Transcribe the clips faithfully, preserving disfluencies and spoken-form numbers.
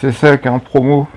C'est ça qui est en promo.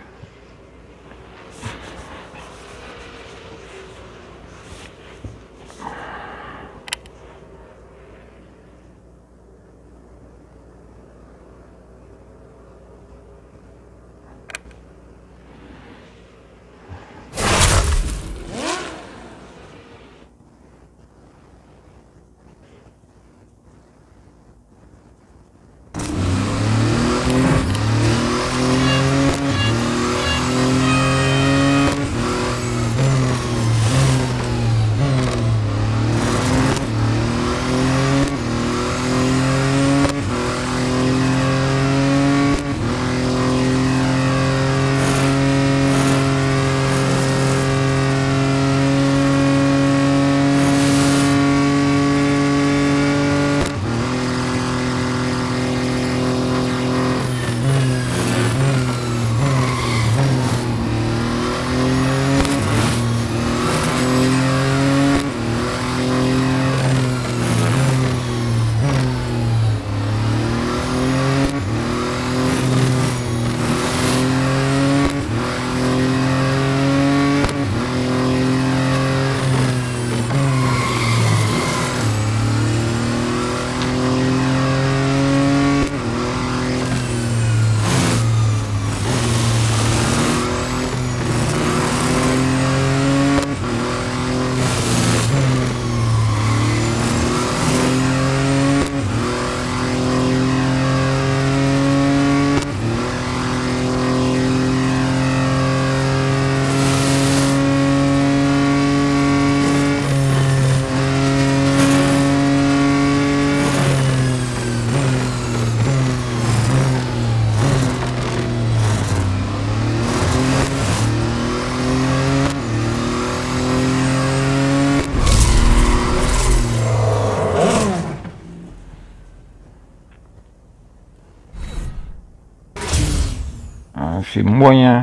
C'est moyen.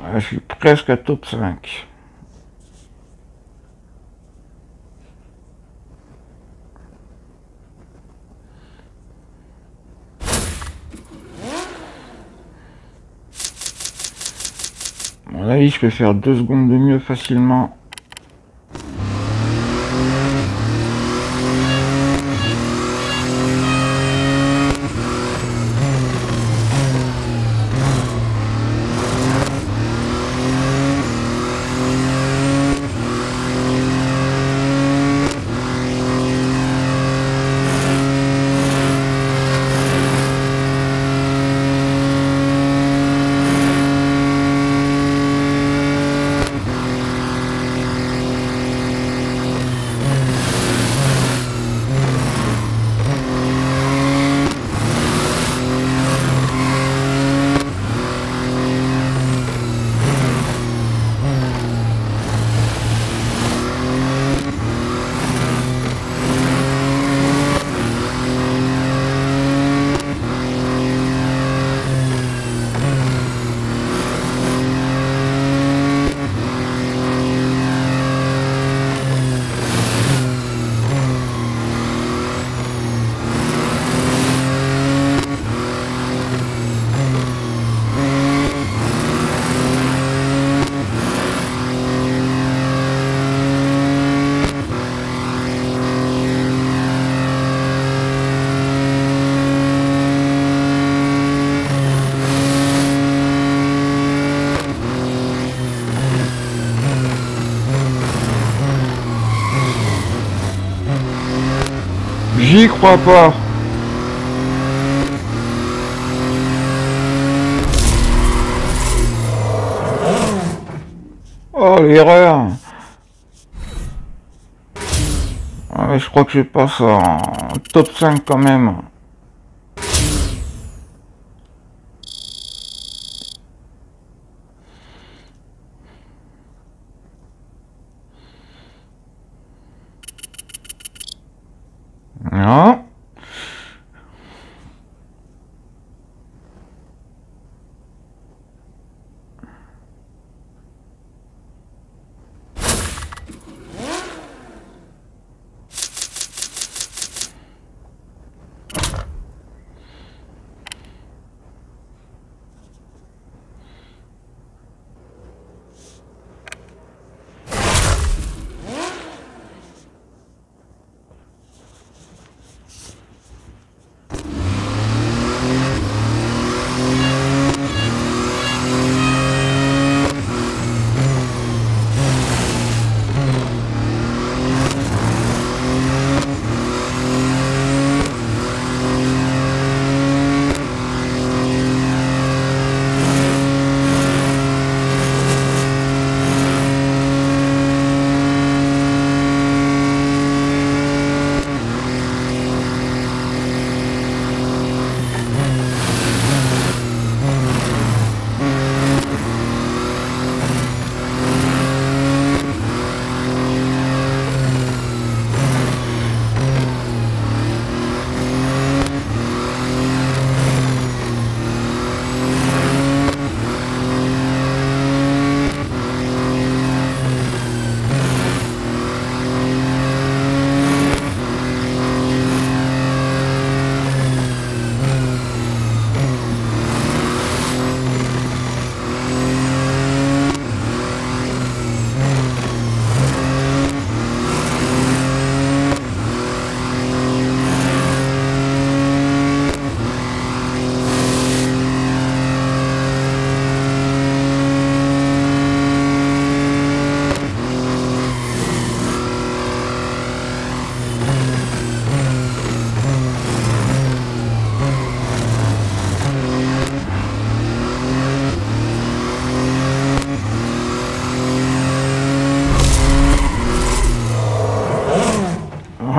Ah, je suis presque à top cinq. Allez, je peux faire deux secondes de mieux facilement. J'y crois pas. Oh, l'erreur. Ouais, je crois que je passe en top cinq quand même.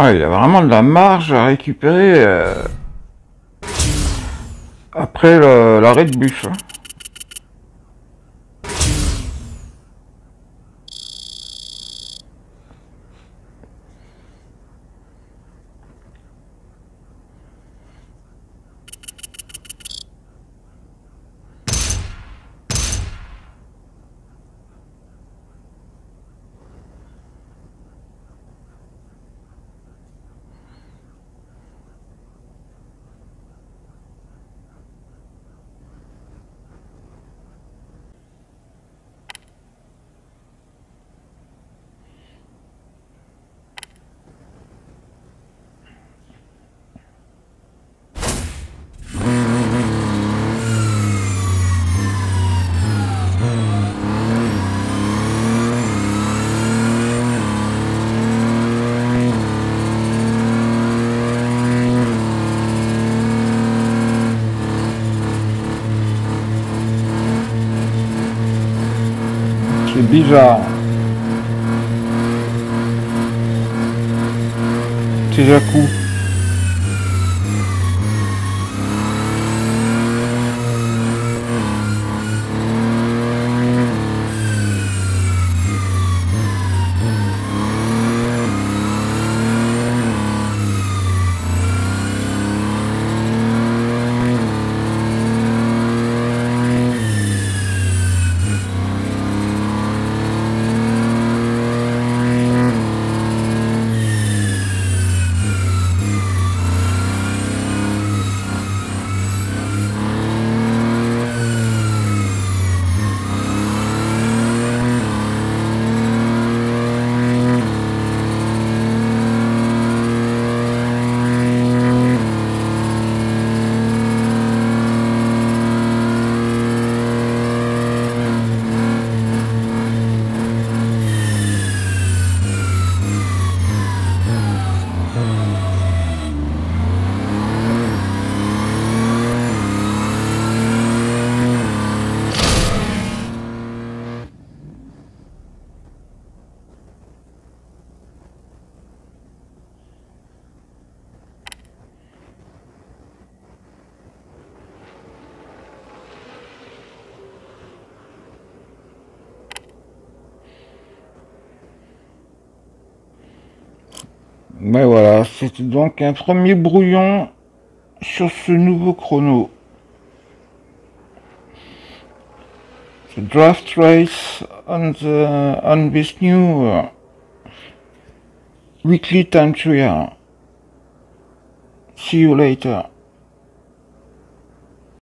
Ah, il a vraiment de la marge à récupérer euh, après l'arrêt de bus. Hein. Bizarre. Ces à-coups. Mais voilà, c'était donc un premier brouillon sur ce nouveau chrono. The draft race on, the, on this new weekly time trial. See you later.